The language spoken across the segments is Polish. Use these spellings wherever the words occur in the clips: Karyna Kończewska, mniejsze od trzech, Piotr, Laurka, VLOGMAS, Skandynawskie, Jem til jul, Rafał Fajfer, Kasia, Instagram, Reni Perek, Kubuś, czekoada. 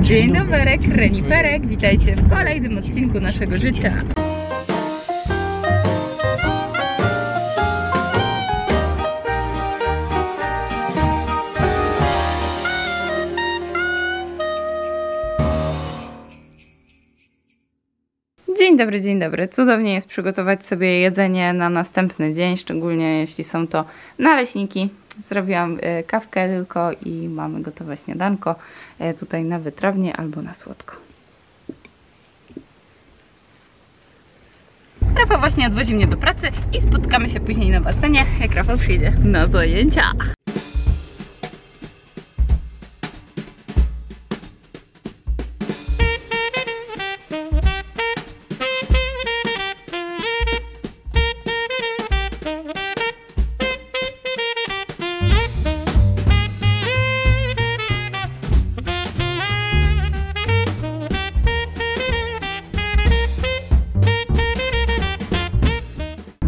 Dzień dobry, Reni Perek, witajcie w kolejnym odcinku naszego życia. Dzień dobry, cudownie jest przygotować sobie jedzenie na następny dzień, szczególnie jeśli są to naleśniki. Zrobiłam kawkę tylko i mamy gotowe śniadanko tutaj na wytrawnie albo na słodko. Rafał właśnie odwozi mnie do pracy i spotkamy się później na basenie, jak Rafał przyjdzie na zajęcia.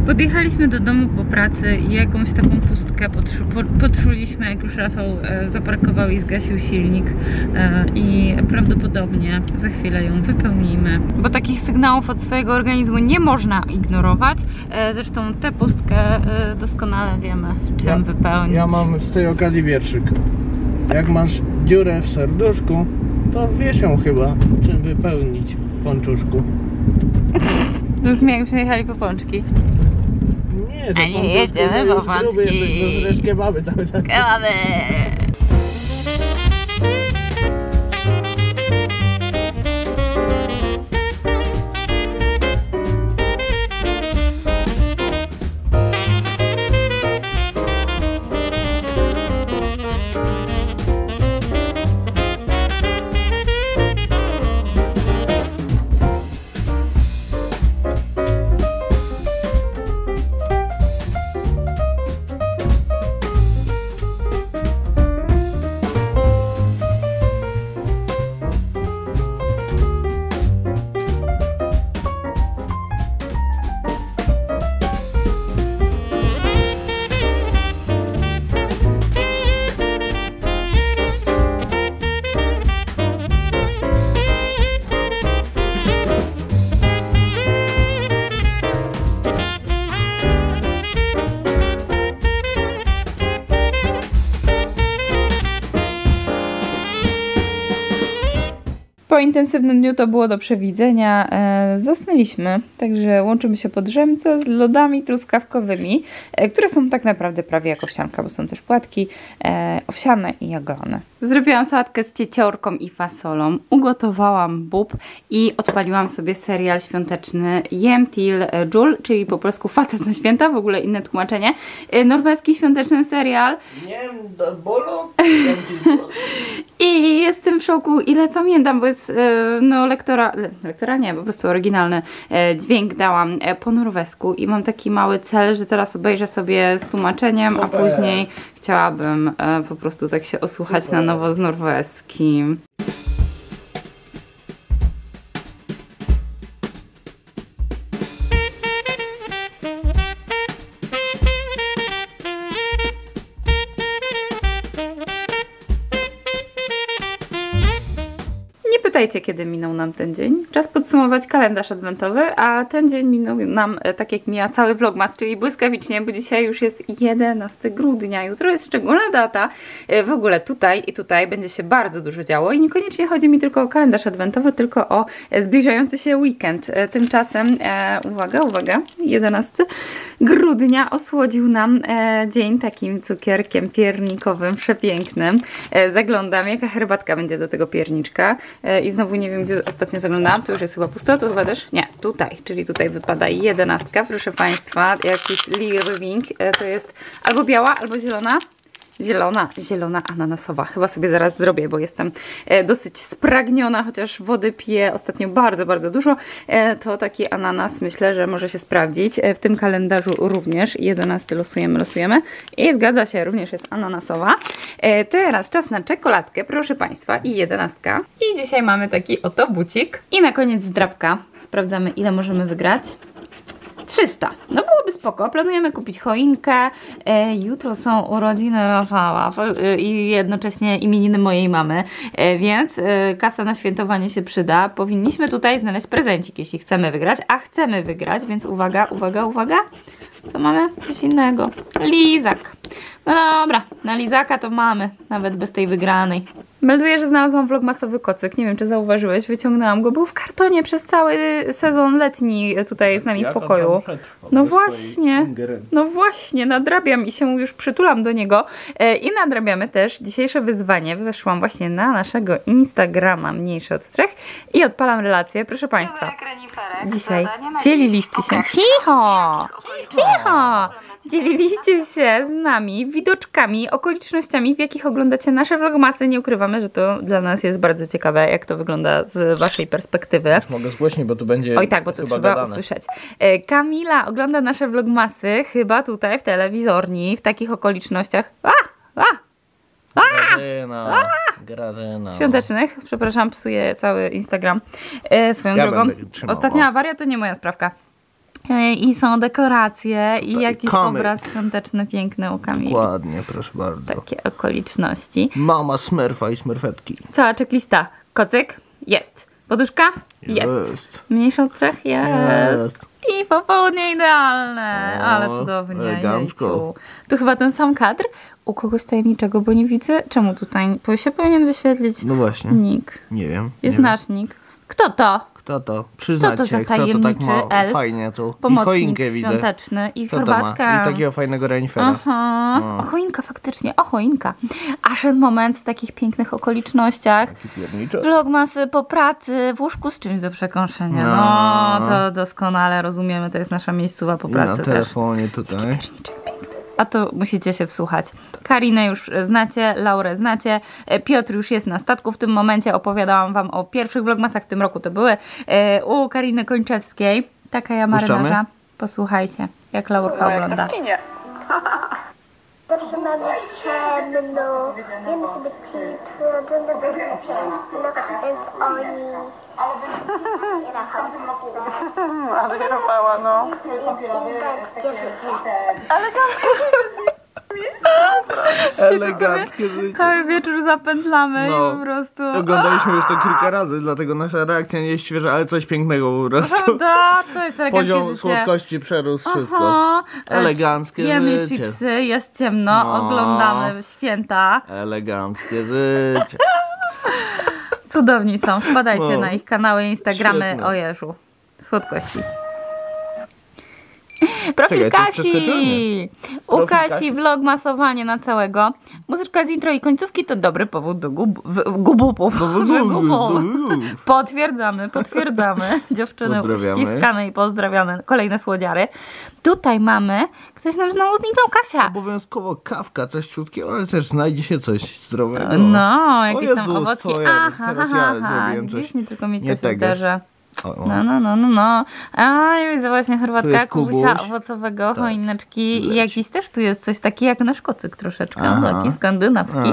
Podjechaliśmy do domu po pracy i jakąś taką pustkę poczuliśmy, jak już Rafał zaparkował i zgasił silnik, i prawdopodobnie za chwilę ją wypełnimy, bo takich sygnałów od swojego organizmu nie można ignorować. Zresztą tę pustkę doskonale wiemy, czy ją wypełnić. Ja mam z tej okazji wierszyk. Jak masz dziurę w serduszku, to wiesz ją chyba, czym wypełnić, ponczuszku. Już mi jakbyśmy jechali po pączki. Nie, że nie jedziemy po pączki. Zresztą kebaby cały czas. Kebaby! Po intensywnym dniu to było do przewidzenia, zasnęliśmy, także łączymy się po drzemce z lodami truskawkowymi, które są tak naprawdę prawie jak owsianka, bo są też płatki owsiane i jaglone. Zrobiłam sałatkę z cieciorką i fasolą, ugotowałam bób i odpaliłam sobie serial świąteczny Jem til jul, czyli po polsku Facet na święta, w ogóle inne tłumaczenie. Norweski świąteczny serial. Jem do bólu? Jem til jul. I jestem w szoku, ile pamiętam, bo jest, no, lektora nie, po prostu oryginalny dźwięk dałam po norwesku i mam taki mały cel, że teraz obejrzę sobie z tłumaczeniem, a później chciałabym po prostu tak się osłuchać na nowo z norweskim. Wiecie, kiedy minął nam ten dzień. Czas podsumować kalendarz adwentowy, a ten dzień minął nam tak, jak mija cały vlogmas, czyli błyskawicznie, bo dzisiaj już jest 11 grudnia, jutro jest szczególna data. W ogóle tutaj i tutaj będzie się bardzo dużo działo i niekoniecznie chodzi mi tylko o kalendarz adwentowy, tylko o zbliżający się weekend. Tymczasem, uwaga, uwaga, 11 grudnia osłodził nam dzień takim cukierkiem piernikowym, przepięknym. Zaglądam, jaka herbatka będzie do tego pierniczka. I znowu nie wiem, gdzie ostatnio zaglądałam, to już jest chyba pusto, tu chyba też? Nie, tutaj, czyli tutaj wypada 11, proszę Państwa, jakiś lirwing, to jest albo biała, albo zielona. Zielona ananasowa. Chyba sobie zaraz zrobię, bo jestem dosyć spragniona, chociaż wody piję ostatnio bardzo, bardzo dużo. To taki ananas, myślę, że może się sprawdzić. W tym kalendarzu również 11 losujemy. I zgadza się, również jest ananasowa. Teraz czas na czekoladkę, proszę Państwa, i 11. I dzisiaj mamy taki oto bucik. I na koniec drapka. Sprawdzamy, ile możemy wygrać. 300. No byłoby spoko. Planujemy kupić choinkę. Jutro są urodziny Rafała i jednocześnie imieniny mojej mamy, więc kasa na świętowanie się przyda. Powinniśmy tutaj znaleźć prezencik, jeśli chcemy wygrać, a chcemy wygrać, więc uwaga, uwaga, uwaga. Co mamy? Coś innego. Lizak. No dobra, na lizaka to mamy, nawet bez tej wygranej. Melduję, że znalazłam vlogmasowy kocyk. Nie wiem, czy zauważyłeś, wyciągnęłam go. Był w kartonie przez cały sezon letni tutaj z nami w pokoju. No właśnie, nadrabiam i się już przytulam do niego. I nadrabiamy też dzisiejsze wyzwanie. Weszłam właśnie na naszego Instagrama mniejsze od 3 i odpalam relację. Proszę Państwa, dzisiaj dzieliliście się. Cicho! Cicho! Dzieliliście się z nami widoczkami, okolicznościami, w jakich oglądacie nasze vlogmasy. Nie ukrywamy, że to dla nas jest bardzo ciekawe, jak to wygląda z waszej perspektywy. Już mogę zgłośnić, bo tu będzie. Oj tak, bo to trzeba gadane usłyszeć. Kamila ogląda nasze vlogmasy chyba tutaj w telewizorni, w takich okolicznościach. Świątecznych, przepraszam, psuję cały Instagram. Swoją drogą. Ostatnia awaria to nie moja sprawka. I są dekoracje i jakiś obraz świąteczny piękny u Kamili. Ładnie, proszę bardzo. Takie okoliczności. Mama Smurfa i Smurfetki. Cała checklista. Kocyk? Jest. Poduszka? Jest. Mniejsza od 3? Jest. I popołudnie idealne. O, ale cudownie. Elegancko. Tu chyba ten sam kadr. U kogoś tajemniczego, bo nie widzę. Czemu tutaj się powinien wyświetlić? No właśnie. Nick. Nie wiem. Jest nasz nick. Kto to? Kto to? Przyznać to się, kto to tak ma elf, fajnie tu. I choinkę świąteczny, widzę. I herbatkę. I takiego fajnego renifera. Aha. No. O, choinka faktycznie, o choinka. Aż ten moment w takich pięknych okolicznościach. Vlogmasy po pracy, w łóżku z czymś do przekąszenia. No, to doskonale rozumiemy, to jest nasza miejscowa po pracy. I na telefonie też tutaj. A to musicie się wsłuchać. Karinę już znacie, Laurę znacie, Piotr już jest na statku w tym momencie. Opowiadałam wam o pierwszych vlogmasach w tym roku. To były u Karyny Kończewskiej. Taka ja marynarza. Posłuchajcie, jak Laurka ogląda. Rozmawiamy ze mną, jemy sobie chipsy, oglądamy oni i Rafał. Ale Rafała, no. Ale eleganckie życie. Cały wieczór zapętlamy i po prostu. Oglądaliśmy już to kilka razy, dlatego nasza reakcja nie jest świeża, ale coś pięknego po prostu. Prawda, to jest eleganckie poziom życie. Słodkości przerósł wszystko. Eleganckie jemy życie. Jemy chipsy, jest ciemno, oglądamy święta. Eleganckie życie. Cudowni są, wpadajcie na ich kanały, Instagramy, świetne. O Jezu. Słodkości. Profil Kasi! U Kasi vlog masowanie na całego. Muzyczka z intro i końcówki to dobry powód do gubupów. Potwierdzamy, potwierdzamy. Dziewczyny ściskamy i pozdrawiamy. Kolejne słodziary. Tutaj mamy, ktoś nam znowu zniknął, Kasia. Obowiązkowo kawka, coś ciutkiego, ale też znajdzie się coś zdrowego. No, jakieś tam owocki. Aha, dziś nie tylko mi to się zdarza. No. A widzę właśnie herbatka, kubusia owocowego, choineczki i jakiś też tu jest coś taki jak nasz kocyk troszeczkę, taki skandynawski.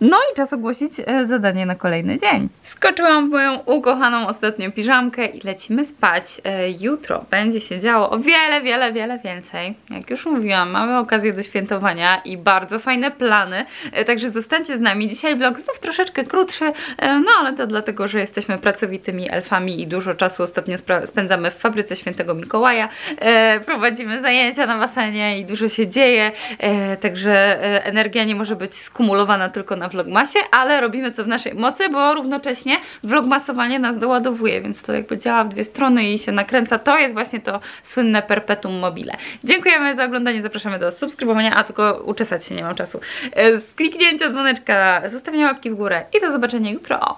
No i czas ogłosić zadanie na kolejny dzień. Skoczyłam w moją ukochaną ostatnią piżamkę i lecimy spać. Jutro będzie się działo o wiele, wiele, wiele więcej. Jak już mówiłam, mamy okazję do świętowania i bardzo fajne plany, także zostańcie z nami. Dzisiaj vlog znów troszeczkę krótszy, no ale to dlatego, że jesteśmy pracowitymi elfami i dużo czasu ostatnio spędzamy w fabryce Świętego Mikołaja, prowadzimy zajęcia na basenie i dużo się dzieje, także energia nie może być skumulowana tylko na vlogmasie, ale robimy co w naszej mocy, bo równocześnie vlogmasowanie nas doładowuje, więc to jakby działa w dwie strony i się nakręca, to jest właśnie to słynne perpetuum mobile. Dziękujemy za oglądanie, zapraszamy do subskrybowania, a tylko uczesać się nie mam czasu, kliknięcia dzwoneczka, zostawienia łapki w górę i do zobaczenia jutro.